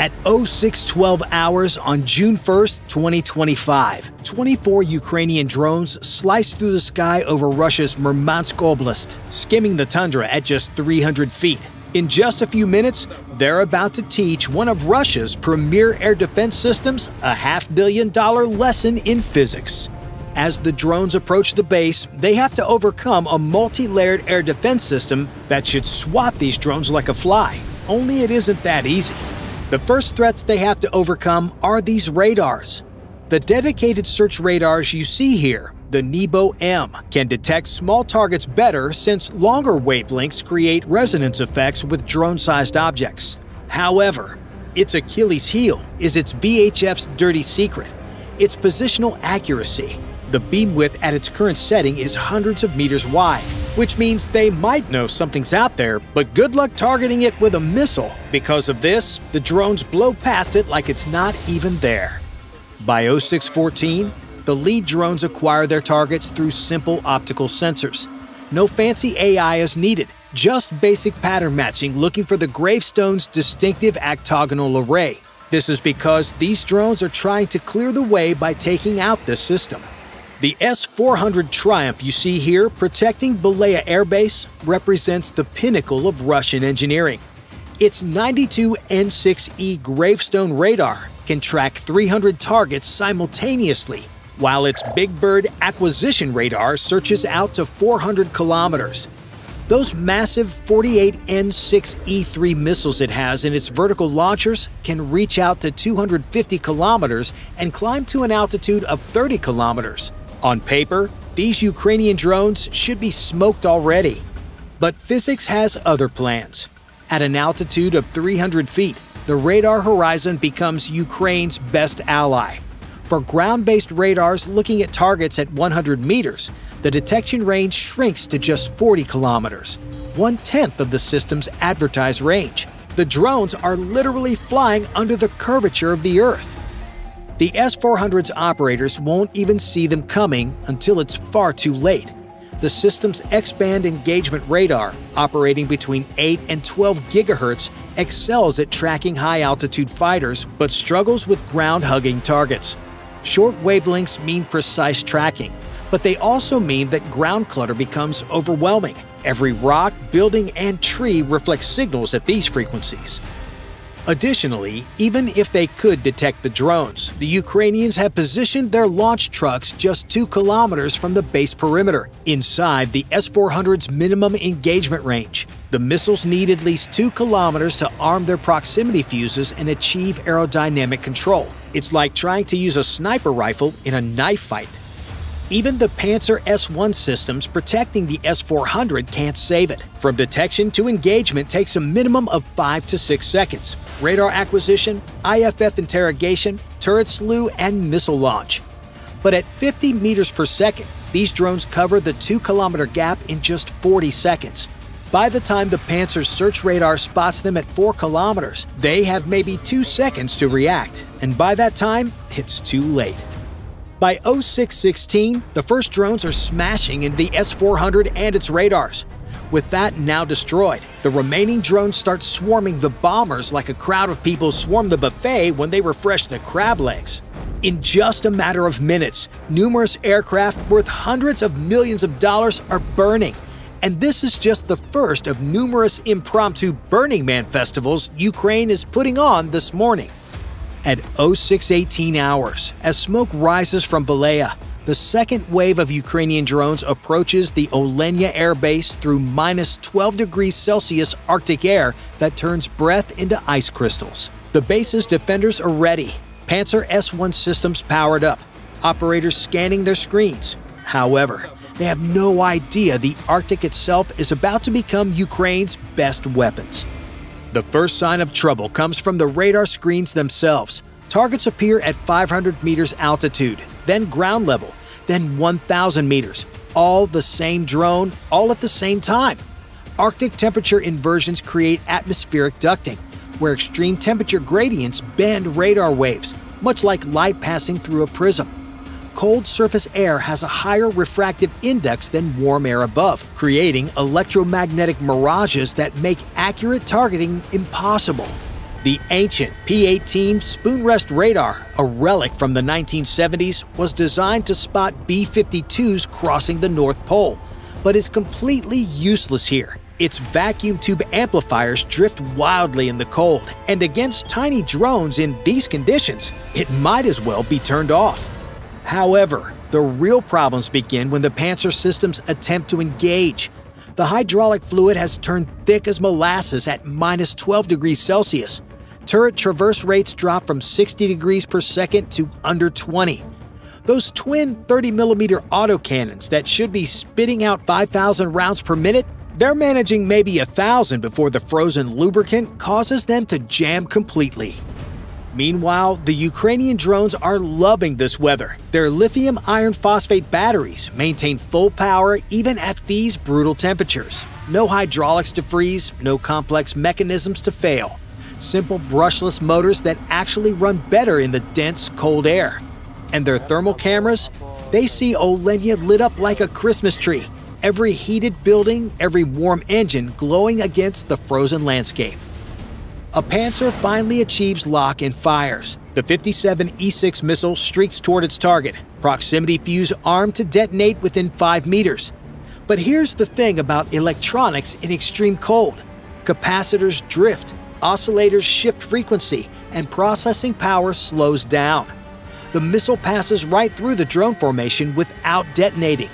at 06:12 hours on June 1st, 2025. 24 Ukrainian drones sliced through the sky over Russia's Murmansk Oblast, skimming the tundra at just 300 feet. In just a few minutes, they're about to teach one of Russia's premier air defense systems a half-billion-dollar lesson in physics. As the drones approach the base, they have to overcome a multi-layered air defense system that should swat these drones like a fly. Only it isn't that easy. The first threats they have to overcome are these radars. The dedicated search radars you see here, the Nebo M, can detect small targets better since longer wavelengths create resonance effects with drone-sized objects. However, its Achilles heel is its VHF's dirty secret, its positional accuracy. The beam width at its current setting is hundreds of meters wide, which means they might know something's out there, but good luck targeting it with a missile. Because of this, the drones blow past it like it's not even there. By 06:14, the lead drones acquire their targets through simple optical sensors. No fancy AI is needed, just basic pattern matching looking for the gravestone's distinctive octagonal array. This is because these drones are trying to clear the way by taking out this system. The S-400 Triumph you see here protecting Belaya Air Base represents the pinnacle of Russian engineering. Its 92N6E Gravestone radar can track 300 targets simultaneously, while its Big Bird acquisition radar searches out to 400 kilometers. Those massive 48N6E3 missiles it has in its vertical launchers can reach out to 250 kilometers and climb to an altitude of 30 kilometers. On paper, these Ukrainian drones should be smoked already. But physics has other plans. At an altitude of 300 feet, the radar horizon becomes Ukraine's best ally. For ground-based radars looking at targets at 100 meters, the detection range shrinks to just 40 kilometers, 1/10 of the system's advertised range. The drones are literally flying under the curvature of the Earth. The S-400's operators won't even see them coming until it's far too late. The system's X-band engagement radar, operating between 8 and 12 gigahertz, excels at tracking high-altitude fighters but struggles with ground-hugging targets. Short wavelengths mean precise tracking, but they also mean that ground clutter becomes overwhelming. Every rock, building, and tree reflects signals at these frequencies. Additionally, even if they could detect the drones, the Ukrainians have positioned their launch trucks just 2 kilometers from the base perimeter, inside the S-400's minimum engagement range. The missiles need at least 2 kilometers to arm their proximity fuses and achieve aerodynamic control. It's like trying to use a sniper rifle in a knife fight. Even the Pantsir S1 systems protecting the S-400 can't save it. From detection to engagement takes a minimum of 5 to 6 seconds. Radar acquisition, IFF interrogation, turret slew, and missile launch. But at 50 meters per second, these drones cover the 2-kilometer gap in just 40 seconds. By the time the Pantsir's search radar spots them at 4 kilometers, they have maybe 2 seconds to react. And by that time, it's too late. By 06:16, the first drones are smashing into the S-400 and its radars. With that now destroyed, the remaining drones start swarming the bombers like a crowd of people swarm the buffet when they refresh the crab legs. In just a matter of minutes, numerous aircraft worth hundreds of millions of dollars are burning. And this is just the first of numerous impromptu Burning Man festivals Ukraine is putting on this morning. At 06:18 hours, as smoke rises from Belaya, the second wave of Ukrainian drones approaches the Olenya Air Base through -12°C Arctic air that turns breath into ice crystals. The base's defenders are ready, Pantsir S1 systems powered up, operators scanning their screens. However, they have no idea the Arctic itself is about to become Ukraine's best weapons. The first sign of trouble comes from the radar screens themselves. Targets appear at 500 meters altitude, then ground level, then 1,000 meters. All the same drone, all at the same time. Arctic temperature inversions create atmospheric ducting, where extreme temperature gradients bend radar waves, much like light passing through a prism. Cold surface air has a higher refractive index than warm air above, creating electromagnetic mirages that make accurate targeting impossible. The ancient P-18 Spoonrest radar, a relic from the 1970s, was designed to spot B-52s crossing the North Pole, but is completely useless here. Its vacuum tube amplifiers drift wildly in the cold, and against tiny drones in these conditions, it might as well be turned off. However, the real problems begin when the Pantsir systems attempt to engage. The hydraulic fluid has turned thick as molasses at -12°C. Turret traverse rates drop from 60 degrees per second to under 20. Those twin 30mm autocannons that should be spitting out 5,000 rounds per minute, they're managing maybe 1,000 before the frozen lubricant causes them to jam completely. Meanwhile, the Ukrainian drones are loving this weather. Their lithium iron phosphate batteries maintain full power even at these brutal temperatures. No hydraulics to freeze, no complex mechanisms to fail. Simple brushless motors that actually run better in the dense, cold air. And their thermal cameras? They see Olenya lit up like a Christmas tree. Every heated building, every warm engine glowing against the frozen landscape. A Pantsir finally achieves lock and fires. The 57E6 missile streaks toward its target, proximity fuse armed to detonate within 5 meters. But here's the thing about electronics in extreme cold. Capacitors drift, oscillators shift frequency, and processing power slows down. The missile passes right through the drone formation without detonating.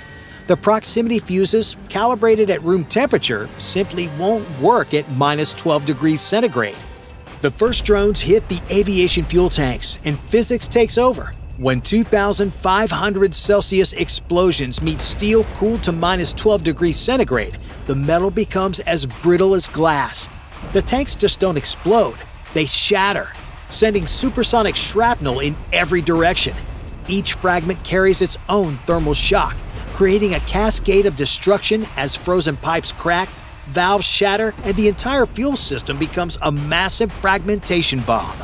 The proximity fuses, calibrated at room temperature, simply won't work at -12°C. The first drones hit the aviation fuel tanks, and physics takes over. When 2,500°C explosions meet steel cooled to -12°C, the metal becomes as brittle as glass. The tanks just don't explode, they shatter, sending supersonic shrapnel in every direction. Each fragment carries its own thermal shock, creating a cascade of destruction as frozen pipes crack, valves shatter, and the entire fuel system becomes a massive fragmentation bomb.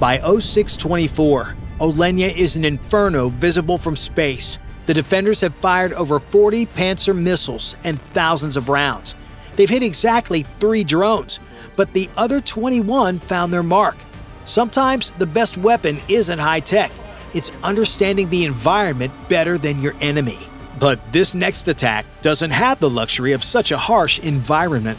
By 0624, Olenya is an inferno visible from space. The defenders have fired over 40 Pantsir missiles and thousands of rounds. They've hit exactly 3 drones, but the other 21 found their mark. Sometimes the best weapon isn't high tech. It's understanding the environment better than your enemy. But this next attack doesn't have the luxury of such a harsh environment.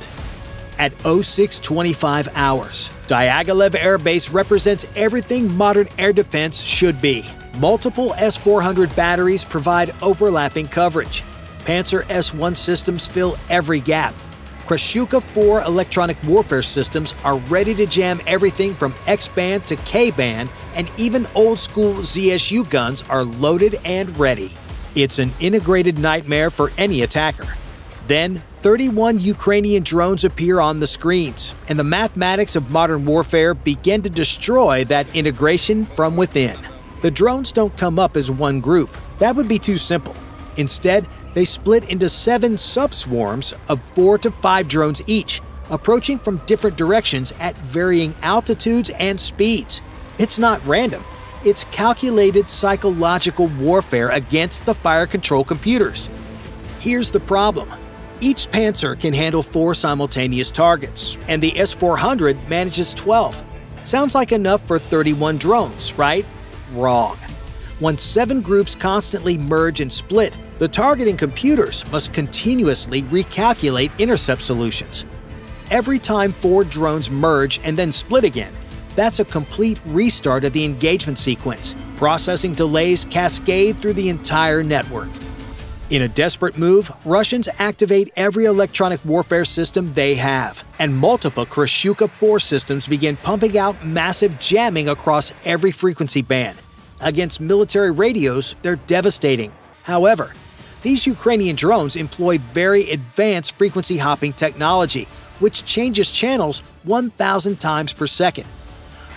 At 0625 hours, Diaghilev Air Base represents everything modern air defense should be. Multiple S-400 batteries provide overlapping coverage. Pantsir S1 systems fill every gap. Krasukha IV electronic warfare systems are ready to jam everything from X-band to K-band, and even old-school ZSU guns are loaded and ready. It's an integrated nightmare for any attacker. Then, 31 Ukrainian drones appear on the screens, and the mathematics of modern warfare begin to destroy that integration from within. The drones don't come up as one group. That would be too simple. Instead, they split into 7 subswarms of 4 to 5 drones each, approaching from different directions at varying altitudes and speeds. It's not random. It's calculated psychological warfare against the fire control computers. Here's the problem. Each Pantsir can handle 4 simultaneous targets, and the S-400 manages 12. Sounds like enough for 31 drones, right? Wrong. When 7 groups constantly merge and split, the targeting computers must continuously recalculate intercept solutions. Every time 4 drones merge and then split again, that's a complete restart of the engagement sequence. Processing delays cascade through the entire network. In a desperate move, Russians activate every electronic warfare system they have, and multiple Krasukha IV systems begin pumping out massive jamming across every frequency band. Against military radios, they're devastating. However, these Ukrainian drones employ very advanced frequency hopping technology, which changes channels 1,000 times per second.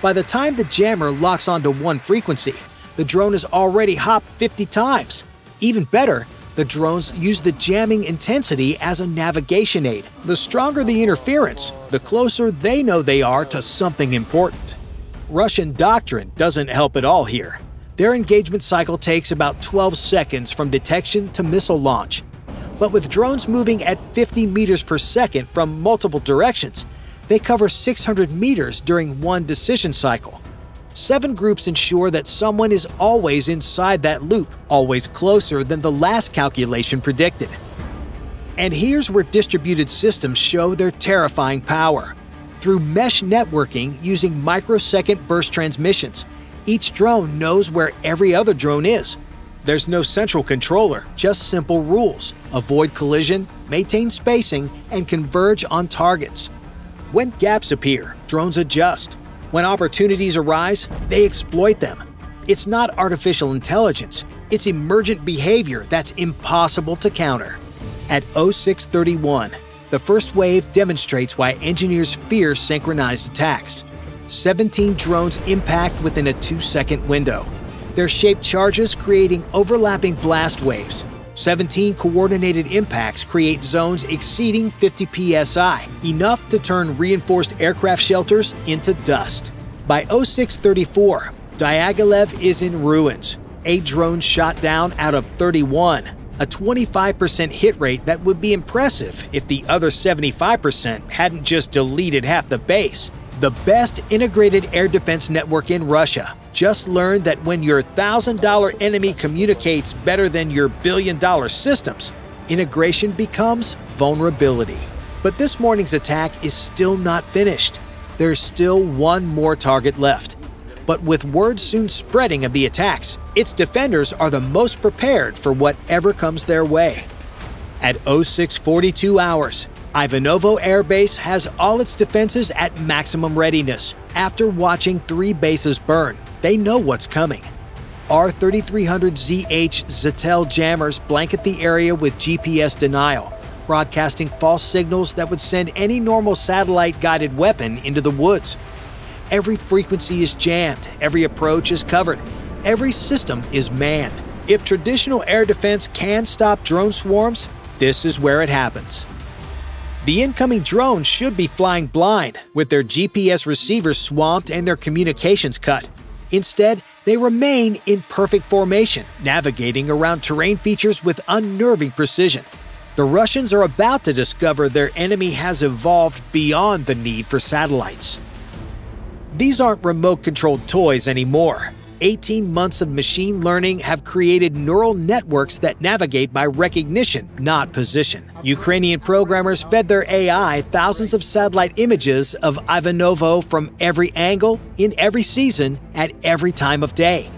By the time the jammer locks onto one frequency, the drone has already hopped 50 times. Even better, the drones use the jamming intensity as a navigation aid. The stronger the interference, the closer they know they are to something important. Russian doctrine doesn't help at all here. Their engagement cycle takes about 12 seconds from detection to missile launch. But with drones moving at 50 meters per second from multiple directions, They cover 600 meters during one decision cycle. 7 groups ensure that someone is always inside that loop, always closer than the last calculation predicted. And here's where distributed systems show their terrifying power. Through mesh networking using microsecond burst transmissions, each drone knows where every other drone is. There's no central controller, just simple rules: avoid collision, maintain spacing, and converge on targets. When gaps appear, drones adjust. When opportunities arise, they exploit them. It's not artificial intelligence, it's emergent behavior that's impossible to counter. At 0631, the first wave demonstrates why engineers fear synchronized attacks. 17 drones impact within a 2-second window. Their shape charges creating overlapping blast waves. 17 coordinated impacts create zones exceeding 50 psi, enough to turn reinforced aircraft shelters into dust. By 0634, Diaghilev is in ruins. 8 drones shot down out of 31, a 25% hit rate that would be impressive if the other 75% hadn't just deleted half the base. The best integrated air defense network in Russia just learned that when your $1,000 enemy communicates better than your $1 billion systems, integration becomes vulnerability. But this morning's attack is still not finished. There's still one more target left. But with word soon spreading of the attacks, its defenders are the most prepared for whatever comes their way. At 0642 hours, Ivanovo Air Base has all its defenses at maximum readiness. After watching 3 bases burn, they know what's coming. R-330ZH Zhitel jammers blanket the area with GPS denial, broadcasting false signals that would send any normal satellite-guided weapon into the woods. Every frequency is jammed, every approach is covered, every system is manned. If traditional air defense can stop drone swarms, this is where it happens. The incoming drones should be flying blind, with their GPS receivers swamped and their communications cut. Instead, they remain in perfect formation, navigating around terrain features with unnerving precision. The Russians are about to discover their enemy has evolved beyond the need for satellites. These aren't remote-controlled toys anymore. 18 months of machine learning have created neural networks that navigate by recognition, not position. Ukrainian programmers fed their AI thousands of satellite images of Ivanovo from every angle, in every season, at every time of day.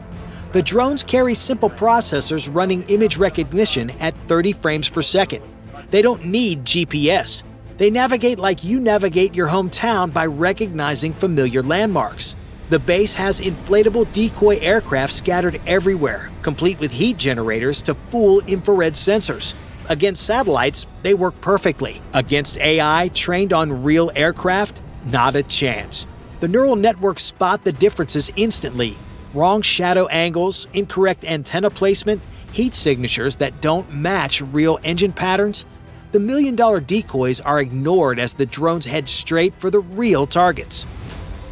The drones carry simple processors running image recognition at 30 frames per second. They don't need GPS. They navigate like you navigate your hometown by recognizing familiar landmarks. The base has inflatable decoy aircraft scattered everywhere, complete with heat generators to fool infrared sensors. Against satellites, they work perfectly. Against AI trained on real aircraft, not a chance. The neural networks spot the differences instantly. Wrong shadow angles, incorrect antenna placement, heat signatures that don't match real engine patterns. The million-dollar decoys are ignored as the drones head straight for the real targets.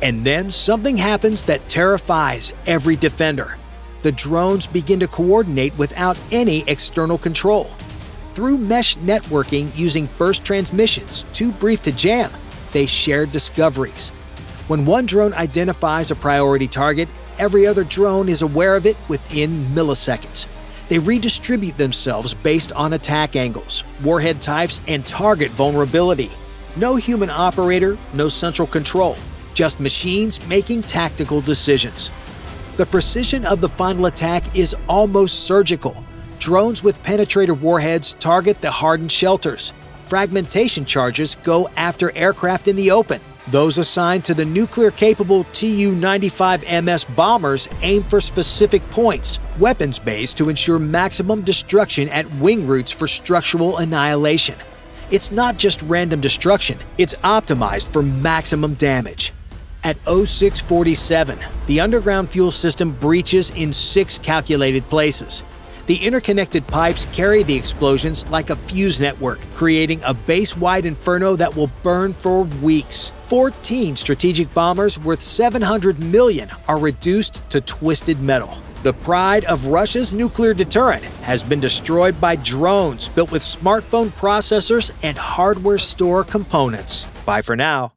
And then something happens that terrifies every defender. The drones begin to coordinate without any external control. Through mesh networking using burst transmissions too brief to jam, they share discoveries. When one drone identifies a priority target, every other drone is aware of it within milliseconds. They redistribute themselves based on attack angles, warhead types, and target vulnerability. No human operator, no central control. Just machines making tactical decisions. The precision of the final attack is almost surgical. Drones with penetrator warheads target the hardened shelters. Fragmentation charges go after aircraft in the open. Those assigned to the nuclear-capable Tu-95MS bombers aim for specific points, weapons bays to ensure maximum destruction at wing routes for structural annihilation. It's not just random destruction, it's optimized for maximum damage. At 0647, the underground fuel system breaches in 6 calculated places. The interconnected pipes carry the explosions like a fuse network, creating a base-wide inferno that will burn for weeks. 14 strategic bombers worth $700 million are reduced to twisted metal. The pride of Russia's nuclear deterrent has been destroyed by drones built with smartphone processors and hardware store components. Bye for now.